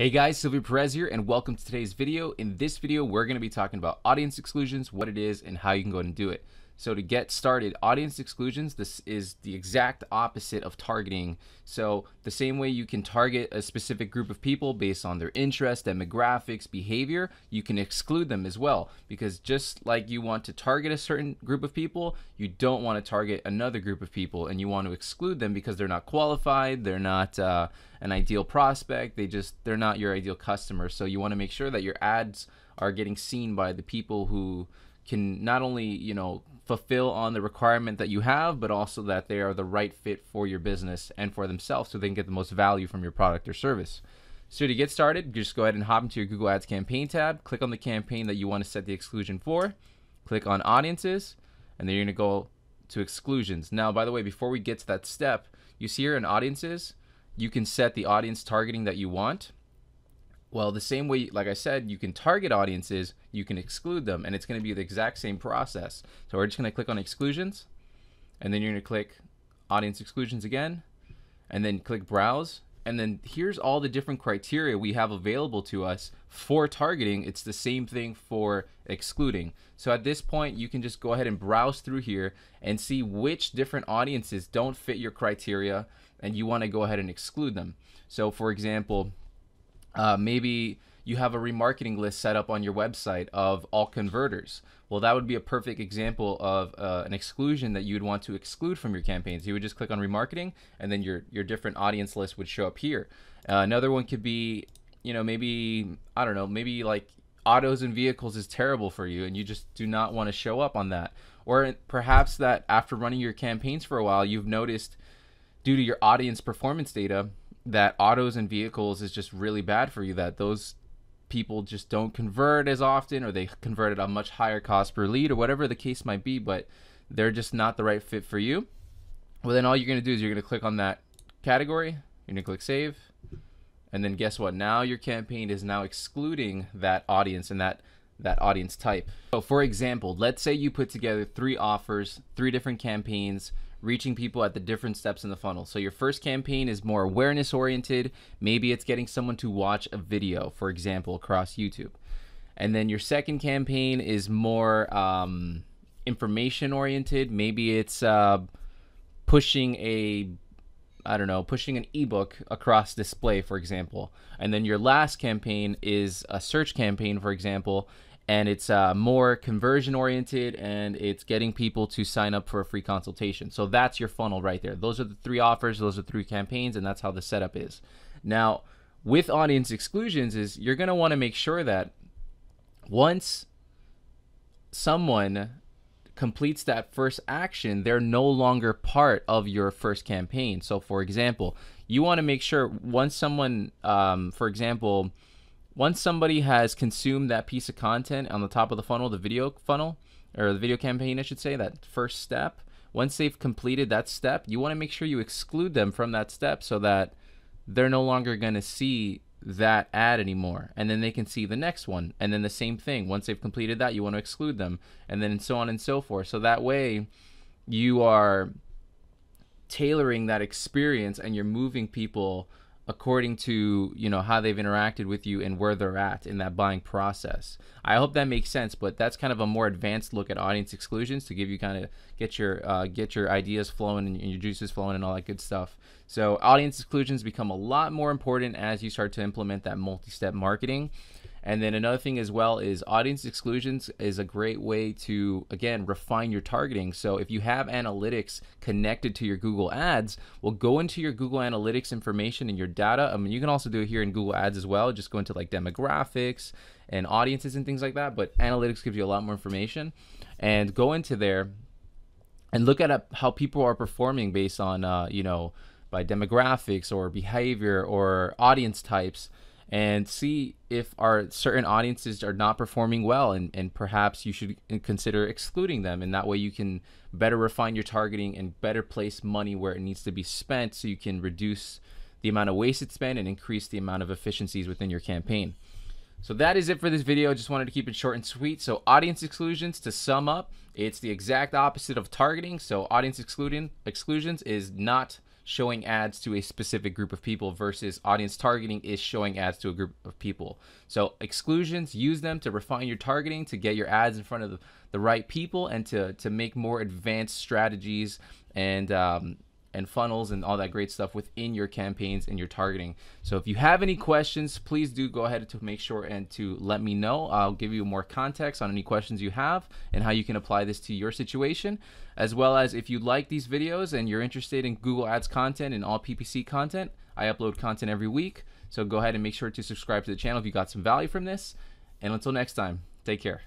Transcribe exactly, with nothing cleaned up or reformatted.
Hey guys, Silvio Perez here, and welcome to today's video. In this video, we're going to be talking about audience exclusions, what it is, and how you can go and do it. So to get started, audience exclusions, this is the exact opposite of targeting. So the same way you can target a specific group of people based on their interest, demographics, behavior, you can exclude them as well. Because just like you want to target a certain group of people, you don't want to target another group of people, and you want to exclude them because they're not qualified, they're not uh, an ideal prospect, they just they're not your ideal customer. So you want to make sure that your ads are getting seen by the people who can not only, you know, fulfill on the requirement that you have, but also that they are the right fit for your business and for themselves so they can get the most value from your product or service. So to get started, just go ahead and hop into your Google Ads campaign tab, click on the campaign that you want to set the exclusion for, click on audiences, and then you're going to go to exclusions. Now, by the way, before we get to that step, you see here in audiences, you can set the audience targeting that you want. Well, the same way, like I said, you can target audiences, you can exclude them, and it's going to be the exact same process. So we're just going to click on exclusions, and then you're going to click audience exclusions again, and then click browse. And then here's all the different criteria we have available to us for targeting. It's the same thing for excluding. So at this point, you can just go ahead and browse through here and see which different audiences don't fit your criteria, and you want to go ahead and exclude them. So for example, Uh, maybe you have a remarketing list set up on your website of all converters. Well, that would be a perfect example of uh, an exclusion that you'd want to exclude from your campaigns. You would just click on remarketing, and then your, your different audience list would show up here. Uh, another one could be, you know, maybe, I don't know, maybe like autos and vehicles is terrible for you, and you just do not want to show up on that. Or perhaps that after running your campaigns for a while, you've noticed due to your audience performance data that autos and vehicles is just really bad for you, that those people just don't convert as often, or they convert at a much higher cost per lead, or whatever the case might be, but they're just not the right fit for you. Well, then all you're going to do is you're going to click on that category, you're going to click save, and then guess what? Now your campaign is now excluding that audience and that that audience type. So for example, let's say you put together three offers, three different campaigns, reaching people at the different steps in the funnel. So your first campaign is more awareness oriented. Maybe it's getting someone to watch a video, for example, across YouTube. And then your second campaign is more um, information oriented. Maybe it's uh, pushing a, I don't know, pushing an ebook across display, for example. And then your last campaign is a search campaign, for example, and it's uh, more conversion oriented, and it's getting people to sign up for a free consultation. So that's your funnel right there. Those are the three offers, those are three campaigns, and that's how the setup is. Now, with audience exclusions is you're gonna wanna make sure that once someone completes that first action, they're no longer part of your first campaign. So for example, you wanna make sure once someone, um, for example, once somebody has consumed that piece of content on the top of the funnel, the video funnel, or the video campaign, I should say, that first step, once they've completed that step, you want to make sure you exclude them from that step so that they're no longer going to see that ad anymore. And then they can see the next one. And then the same thing. Once they've completed that, you want to exclude them. And then so on and so forth. So that way you are tailoring that experience and you're moving people according to, you know, how they've interacted with you and where they're at in that buying process. I hope that makes sense, but that's kind of a more advanced look at audience exclusions to give you kind of get your uh, get your ideas flowing and your juices flowing and all that good stuff. So audience exclusions become a lot more important as you start to implement that multi-step marketing. And then another thing as well is audience exclusions is a great way to, again, refine your targeting. So if you have analytics connected to your Google Ads, well, go into your Google Analytics information and your data. I mean, you can also do it here in Google Ads as well. Just go into like demographics and audiences and things like that. But analytics gives you a lot more information, and go into there and look at how people are performing based on, uh, you know, by demographics or behavior or audience types, and see if our certain audiences are not performing well, and, and perhaps you should consider excluding them. And that way you can better refine your targeting and better place money where it needs to be spent, so you can reduce the amount of wasted spend and increase the amount of efficiencies within your campaign. So that is it for this video. I just wanted to keep it short and sweet. So audience exclusions, to sum up, it's the exact opposite of targeting. So audience excluding exclusions is not showing ads to a specific group of people versus audience targeting is showing ads to a group of people. So exclusions, use them to refine your targeting, to get your ads in front of the, the right people, and to, to make more advanced strategies and, um, and funnels and all that great stuff within your campaigns and your targeting. So if you have any questions, please do go ahead to make sure and to let me know. I'll give you more context on any questions you have and how you can apply this to your situation, as well as if you like these videos and you're interested in Google Ads content and all P P C content. I upload content every week, so go ahead and make sure to subscribe to the channel if you got some value from this. And until next time, take care.